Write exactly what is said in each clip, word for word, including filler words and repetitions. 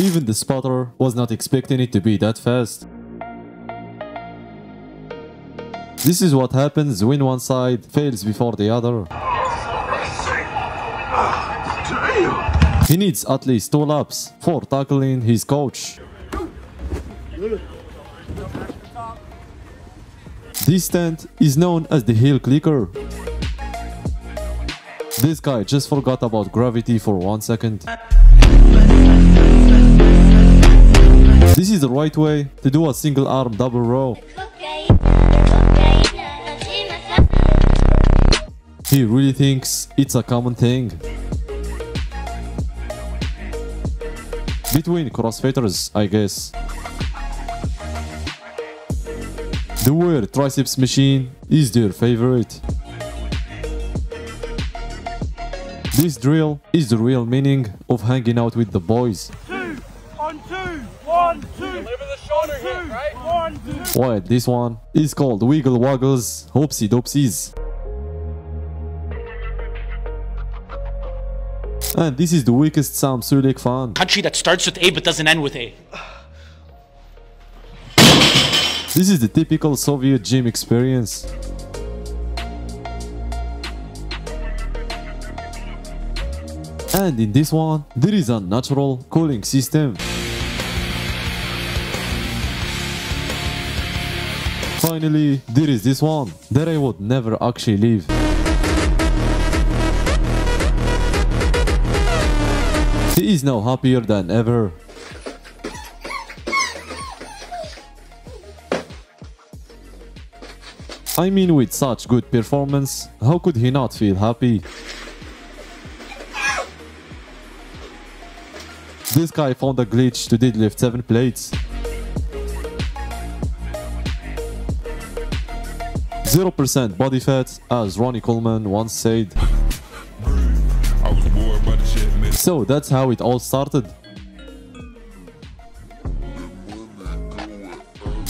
Even the spotter was not expecting it to be that fast. This is what happens when one side fails before the other. He needs at least two laps for tackling his coach. This stunt is known as the heel clicker. This guy just forgot about gravity for one second. This is the right way to do a single arm double row. He really thinks it's a common thing between CrossFitters, I guess. The weird triceps machine is their favorite. This drill is the real meaning of hanging out with the boys. Two, on two, one, two, deliver the shoulder two, hit, right? One, two. While this one is called Wiggle Woggles Hopsy Dopsies. And this is the weakest Sam Surik fan. Country that starts with A but doesn't end with A. This is the typical Soviet gym experience. And in this one, there is a natural cooling system. Finally, there is this one that I would never actually leave. He is now happier than ever. I mean, with such good performance, how could he not feel happy? This guy found a glitch to deadlift seven plates. zero percent body fat, as Ronnie Coleman once said. So that's how it all started.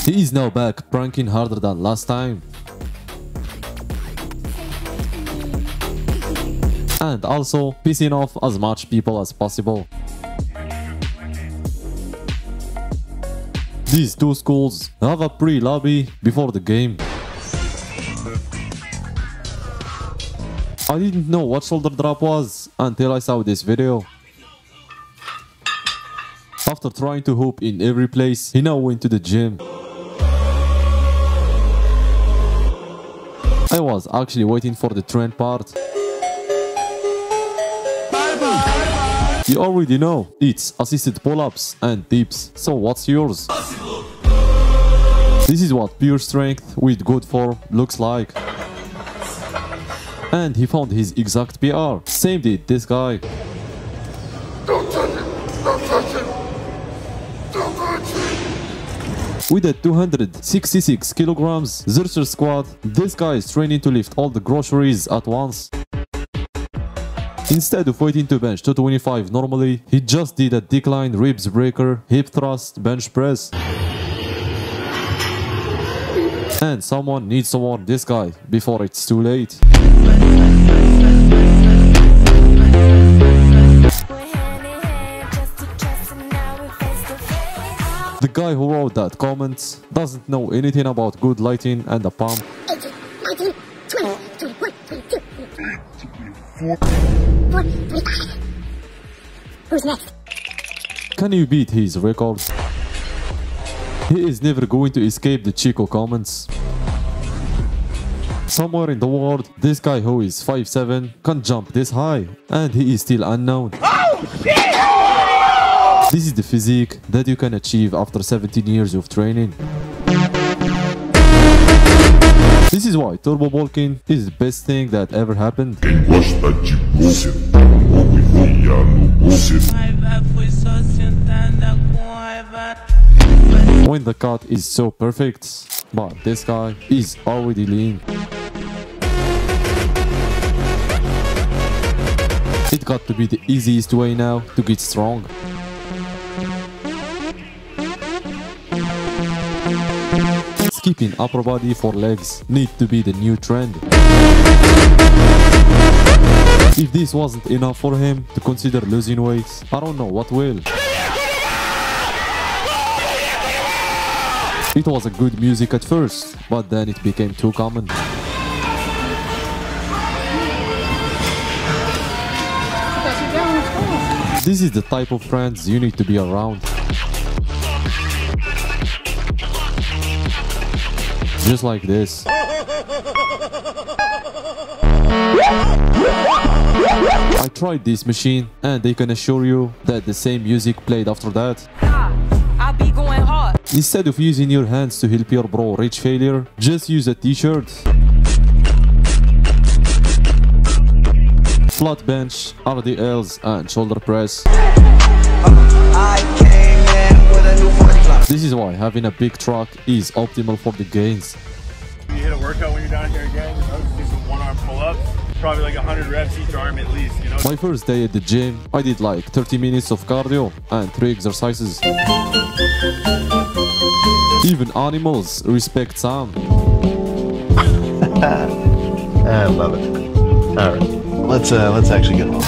He is now back, pranking harder than last time. And also pissing off as much people as possible. These two schools have a pre-lobby before the game. I didn't know what shoulder drop was until I saw this video. After trying to hoop in every place, he now went to the gym. I was actually waiting for the trend part. You already know, it's assisted pull-ups and dips, so what's yours? This is what pure strength with good form looks like. And he found his exact P R, same did this guy. Don't touch it, don't touch it, don't touch it. With a two hundred sixty-six kilograms Zercher squat, this guy is training to lift all the groceries at once. Instead of waiting to bench two twenty-five normally, he just did a decline ribs breaker, hip thrust, bench press. And someone needs to warn this guy before it's too late. The guy who wrote that comment doesn't know anything about good lighting and a pump. Who's next? Can you beat his record? He is never going to escape the Chico comments. Somewhere in the world, this guy who is five seven can jump this high, and he is still unknown. Oh, shit! This is the physique that you can achieve after seventeen years of training. This is why turbo bulking is the best thing that ever happened. When the cut is so perfect, but this guy is already lean. It got to be the easiest way now to get strong. Keeping upper body for legs need to be the new trend. If this wasn't enough for him to consider losing weight, I don't know what will. It was a good music at first, but then it became too common. This is the type of friends you need to be around. Just like this. I tried this machine and they can assure you that the same music played after that. I'll be going hard. Instead of using your hands to help your bro reach failure, just use a t-shirt, flat bench, R D Ls and shoulder press. I came in with a new forty block. This is why having a big truck is optimal for the gains. You hit a workout when you're down here again, do some one arm pull-ups, probably like one hundred reps each arm at least, you know? My first day at the gym, I did like thirty minutes of cardio and three exercises. Even animals respect Sam. I love it. All right. Let's uh, let's actually get one.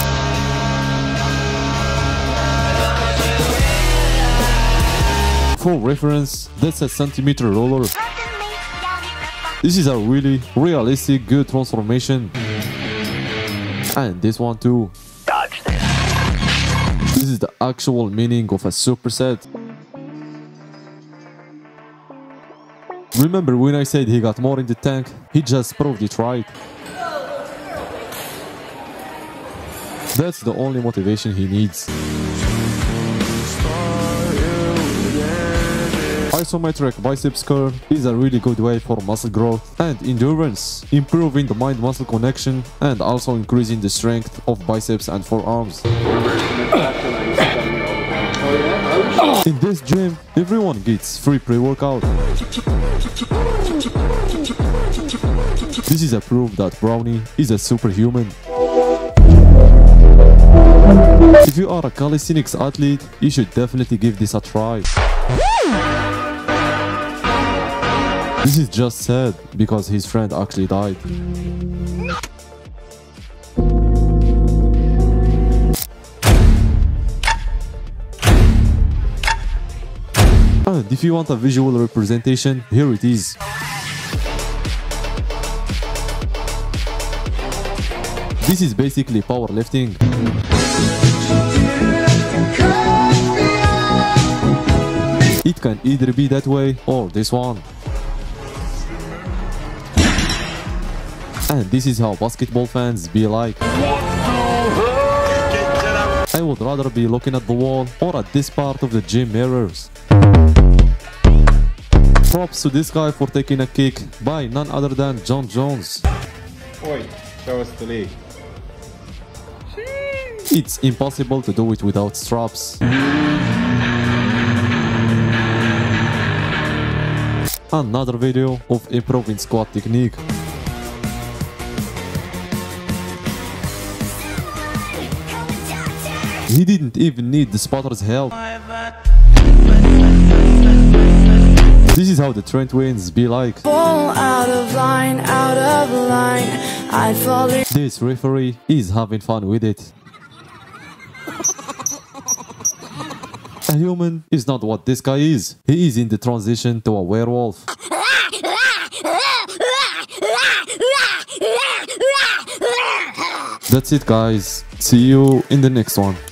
For reference, that's a centimeter roller. This is a really realistic good transformation. And this one too. Dodge this. This is the actual meaning of a superset. Remember when I said he got more in the tank? He just proved it right. That's the only motivation he needs. Isometric biceps curl is a really good way for muscle growth and endurance, improving the mind-muscle connection and also increasing the strength of biceps and forearms. In this gym, everyone gets free pre-workout. This is a proof that Brownie is a superhuman. If you are a calisthenics athlete, you should definitely give this a try. This is just sad, because his friend actually died. And if you want a visual representation, here it is. This is basically powerlifting. It can either be that way or this one. And this is how basketball fans be like. I would rather be looking at the wall or at this part of the gym mirrors. Props to this guy for taking a kick by none other than John Jones. Oi, show us the league. It's impossible to do it without straps. Another video of improving squat technique. He didn't even need the spotter's help. This is how the Trent twins be like. Fall out of line, out of line. I fall in. This referee is having fun with it. A human is not what this guy is. He is in the transition to a werewolf. That's it, guys. See you in the next one.